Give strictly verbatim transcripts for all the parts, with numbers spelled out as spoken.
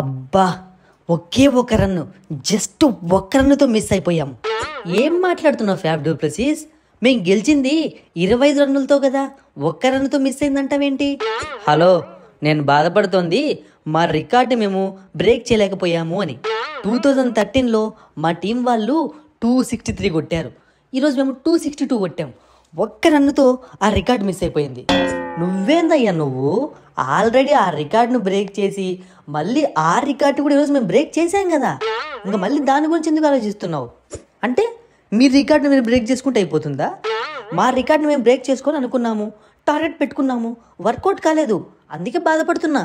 అబ్బా, ఒకే ఒక run, just ఒక్క రన్నుతో మిస్ అయిపోయాం. ఏం మాట్లాడుతున్నావు ఫ్యాఫ్ డూ ప్లసీస్? మేం గెలిచింది ఇరవై ఐదు రన్నులతో కదా, ఒక్క రన్నుతో మిస్ అయిందంటావేంటి? హలో, నేను బాధపడుతోంది మా రికార్డు మేము బ్రేక్ చేయలేకపోయాము అని. టూ థౌజండ్ థర్టీన్లో మా టీం వాళ్ళు టూ సిక్స్టీ త్రీ కొట్టారు, ఈరోజు మేము టూ సిక్స్టీ టూ కొట్టాము. ఒక్క రన్నుతో ఆ రికార్డు మిస్ అయిపోయింది. నువ్వేందయ్యా నువ్వు? ఆల్రెడీ ఆ రికార్డును బ్రేక్ చేసి మళ్ళీ ఆ రికార్డు కూడా ఈరోజు మేము బ్రేక్ చేసాం కదా, ఇంకా మళ్ళీ దాని గురించి ఎందుకు ఆలోచిస్తున్నావు? అంటే మీ రికార్డును మీరు బ్రేక్ చేసుకుంటే అయిపోతుందా? మా రికార్డును మేము బ్రేక్ చేసుకోవాలి అనుకున్నాము, టార్గెట్ పెట్టుకున్నాము, వర్కౌట్ కాలేదు, అందుకే బాధపడుతున్నా.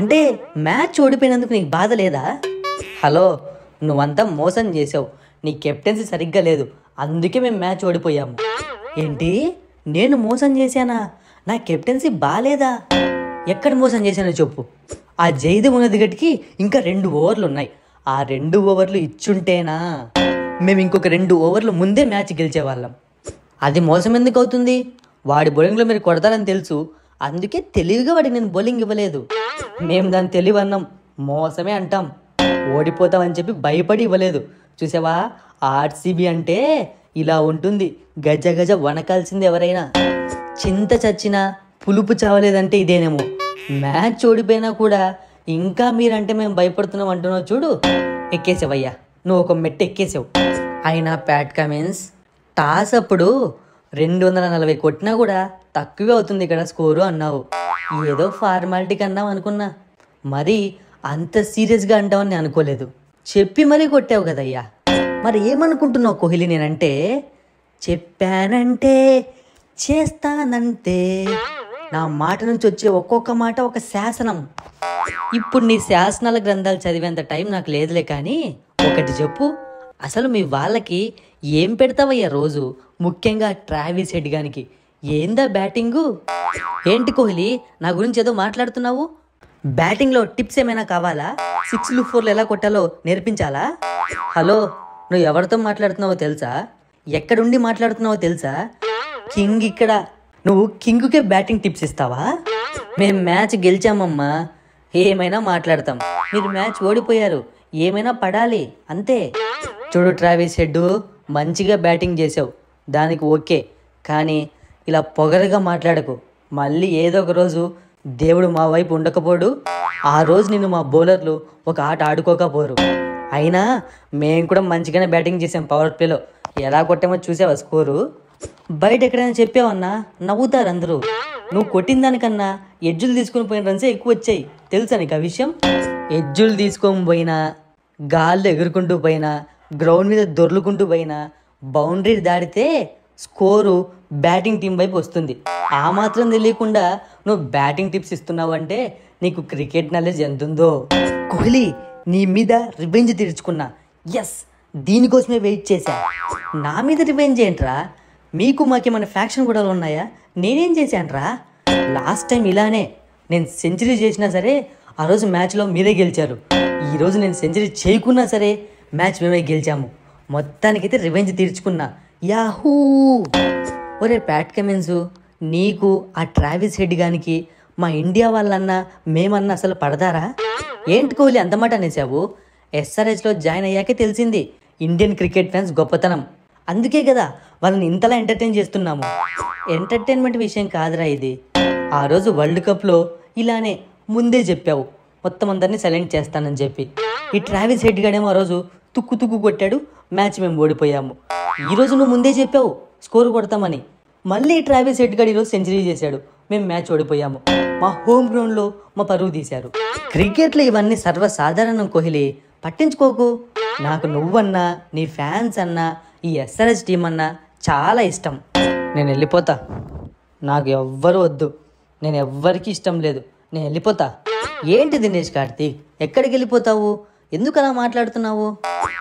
అంటే మ్యాచ్ ఓడిపోయినందుకు నీకు బాధ లేదా? హలో, నువ్వంతా మోసం చేసావు, నీ కెప్టెన్సీ సరిగ్గా లేదు, అందుకే మేము మ్యాచ్ ఓడిపోయాము. ఏంటి, నేను మోసం చేశానా? నా కెప్టెన్సీ బాగాలేదా? ఎక్కడ మోసం చేశానో చెప్పు. ఆ జైదేవ్ ఉన్న దిగటికి ఇంకా రెండు ఓవర్లు ఉన్నాయి, ఆ రెండు ఓవర్లు ఇచ్చుంటేనా మేము ఇంకొక రెండు ఓవర్లు ముందే మ్యాచ్ గెలిచేవాళ్ళం. అది మోసం ఎందుకు అవుతుంది? వాడి బౌలింగ్లో మీరు కొడతారని తెలుసు, అందుకే తెలివిగా వాడికి నేను బౌలింగ్ ఇవ్వలేదు. మేము దాన్ని తెలివి అన్నాం, మోసమే అంటాం. ఓడిపోతామని చెప్పి భయపడి ఇవ్వలేదు. చూసావా, ఆర్సీబీ అంటే ఇలా ఉంటుంది, గజ గజ వణకాల్సింది. ఎవరైనా చింత చచ్చినా పులుపు చావలేదంటే ఇదేనేమో. మ్యాచ్ ఓడిపోయినా కూడా ఇంకా మీరంటే మేము భయపడుతున్నాం అంటున్నావు చూడు. ఎక్కేసావయ్యా, నువ్వు ఒక మెట్టు ఎక్కేసావు. అయినా ప్యాట్ కమిన్స్ టాస్ అప్పుడు రెండు వందల నలభై కొట్టినా కూడా తక్కువే అవుతుంది ఇక్కడ స్కోరు అన్నావు. ఏదో ఫార్మాలిటీకి అన్నావు అనుకున్నా, మరి అంత సీరియస్గా అంటావని నేను అనుకోలేదు. చెప్పి మరీ కొట్టావు కదయ్యా. మరి ఏమనుకుంటున్నావు కోహ్లీ నేనంటే? చెప్పానంటే చేస్తానంతే, నా మాట నుంచి వచ్చే ఒక్కొక్క మాట ఒక శాసనం. ఇప్పుడు నీ శాసనాల గ్రంథాలు చదివేంత టైం నాకు లేదులే, కానీ ఒకటి చెప్పు, అసలు మీ వాళ్ళకి ఏం పెడతావయ్యా రోజు? ముఖ్యంగా ట్రావిస్ హెడ్ గానికి ఏందా బ్యాటింగు? ఏంటి కోహ్లీ, నా గురించి ఏదో మాట్లాడుతున్నావు? బ్యాటింగ్లో టిప్స్ ఏమైనా కావాలా? సిక్స్లు ఫోర్లు ఎలా కొట్టాలో నేర్పించాలా? హలో, నువ్వు ఎవరితో మాట్లాడుతున్నావో తెలుసా? ఎక్కడుండి మాట్లాడుతున్నావో తెలుసా? కింగ్ ఇక్కడ. నువ్వు కింగ్కే బ్యాటింగ్ టిప్స్ ఇస్తావా? మేము మ్యాచ్ గెలిచామమ్మా, ఏమైనా మాట్లాడతాం. మీరు మ్యాచ్ ఓడిపోయారు, ఏమైనా పడాలి అంతే. చూడు ట్రావిస్ హెడ్, మంచిగా బ్యాటింగ్ చేసావు, దానికి ఓకే, కానీ ఇలా పొగరగా మాట్లాడకు. మళ్ళీ ఏదో ఒక రోజు దేవుడు మా వైపు ఉండకపోడు, ఆ రోజు నిన్ను మా బౌలర్లు ఒక ఆట ఆడుకోకపోరు. అయినా మేము కూడా మంచిగానే బ్యాటింగ్ చేసాం, పవర్ ప్లేలో ఎలా కొట్టామో చూసావా స్కోరు? బయట ఎక్కడైనా చెప్పావన్నా నవ్వుతారు అందరూ. నువ్వు కొట్టిన దానికన్నా ఎడ్జులు తీసుకొని పోయిన రన్సే ఎక్కువ వచ్చాయి, తెలుసా నీకు ఆ విషయం? ఎడ్జులు తీసుకొని పోయినా, గాల్లో ఎగురుకుంటూ పోయినా, గ్రౌండ్ మీద దొర్లుకుంటూ పోయినా, బౌండరీ దాడితే స్కోరు బ్యాటింగ్ టీం వైపు వస్తుంది. ఆ మాత్రం తెలియకుండా నువ్వు బ్యాటింగ్ టిప్స్ ఇస్తున్నావు అంటే నీకు క్రికెట్ నాలెడ్జ్ ఎంత ఉందో. కోహ్లీ, నీ మీద రివెంజ్ తీర్చుకున్నా. ఎస్, దీనికోసమే వెయిట్ చేశా. నా మీద రివెంజ్ ఏంట్రా? మీకు మాకేమైనా ఫ్యాక్షన్ కూడా ఉన్నాయా? నేనేం చేశానురా? లాస్ట్ టైం ఇలానే నేను సెంచరీ చేసినా సరే ఆ రోజు మ్యాచ్లో మీరే గెలిచారు, ఈరోజు నేను సెంచరీ చేయకున్నా సరే మ్యాచ్ మేమే గెలిచాము. మొత్తానికైతే రివెంజ్ తీర్చుకున్నా. యాహూ! ఒరే ప్యాట్ కమిన్స్, నీకు ఆ ట్రావిస్ హెడ్ గానికి మా ఇండియా వాళ్ళన్నా మేమన్నా అసలు పడతారా? ఏంటి కోహ్లీ అంత మాట అనేసావు? ఎస్ఆర్హెచ్లో జాయిన్ అయ్యాకే తెలిసింది ఇండియన్ క్రికెట్ ఫ్యాన్స్ గొప్పతనం, అందుకే కదా వాళ్ళని ఇంతలా ఎంటర్టైన్ చేస్తున్నాము. ఎంటర్టైన్మెంట్ విషయం కాదురా ఇది. ఆ రోజు వరల్డ్ కప్లో ఇలానే ముందే చెప్పావు మొత్తం అందరినీ సైలెంట్ చేస్తానని చెప్పి. ఈ ట్రావిస్ హెడ్ గాడేమో ఆ రోజు తుక్కు తుక్కు కొట్టాడు, మ్యాచ్ మేము ఓడిపోయాము. ఈరోజు నువ్వు ముందే చెప్పావు స్కోరు కొడతామని, మళ్ళీ ఈ ట్రావిస్ హెడ్ గాడు ఈరోజు సెంచరీ చేశాడు, మేము మ్యాచ్ ఓడిపోయాము, మా హోమ్ గ్రౌండ్లో మా పరువు తీశారు. క్రికెట్లో ఇవన్నీ సర్వసాధారణం కోహ్లీ, పట్టించుకోకు. నాకు నువ్వన్నా, నీ ఫ్యాన్స్ అన్నా, ఈ ఎస్ఆర్హెచ్ టీం అన్నా చాలా ఇష్టం. నేను వెళ్ళిపోతా, నాకు ఎవ్వరూ వద్దు, నేను ఎవ్వరికీ ఇష్టం లేదు, నేను వెళ్ళిపోతా. ఏంటి దినేష్ కార్తీక్, ఎక్కడికి వెళ్ళిపోతావు? ఎందుకు అలా మాట్లాడుతున్నావు?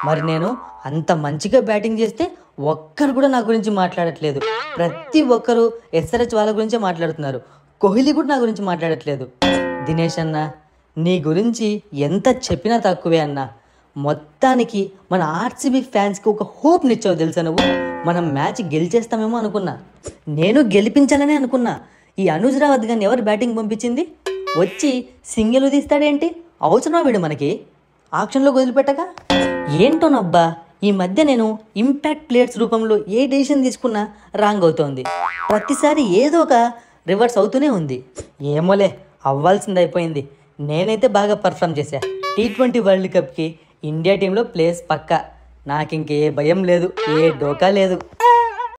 మరి నేను అంత మంచిగా బ్యాటింగ్ చేస్తే ఒక్కరు కూడా నా గురించి మాట్లాడట్లేదు, ప్రతి ఒక్కరు ఎస్ఆర్హెచ్ వాళ్ళ గురించే మాట్లాడుతున్నారు, కోహ్లీ కూడా నా గురించి మాట్లాడట్లేదు. దినేష్ అన్నా, నీ గురించి ఎంత చెప్పినా తక్కువే అన్నా. మొత్తానికి మన ఆర్సీబీ ఫ్యాన్స్కి ఒక హోప్నిచ్చావు తెలుసా నువ్వు. మనం మ్యాచ్ గెలిచేస్తామేమో అనుకున్నా, నేను గెలిపించాలని అనుకున్నా. ఈ అనూజ్ రావత్ గారిని ఎవరు బ్యాటింగ్ పంపించింది? వచ్చి సింగిల్ తీస్తాడేంటి? అవసరమా వీడు మనకి ఆక్షన్లో వదిలిపెట్టగా? ఏంటోనబ్బా ఈ మధ్య నేను ఇంపాక్ట్ ప్లేయర్స్ రూపంలో ఏ డెసిషన్ తీసుకున్నా రాంగ్ అవుతోంది. ప్రతిసారి ఏదో ఒక రివర్స్ అవుతూనే ఉంది. ఏమోలే, అవ్వాల్సింది అయిపోయింది. నేనైతే బాగా పర్ఫామ్ చేశా. టీ ట్వంటీ వరల్డ్ కప్కి ఇండియా టీంలో ప్లేస్ పక్కా. నాకు ఇంకే భయం లేదు, ఏ డోకా లేదు.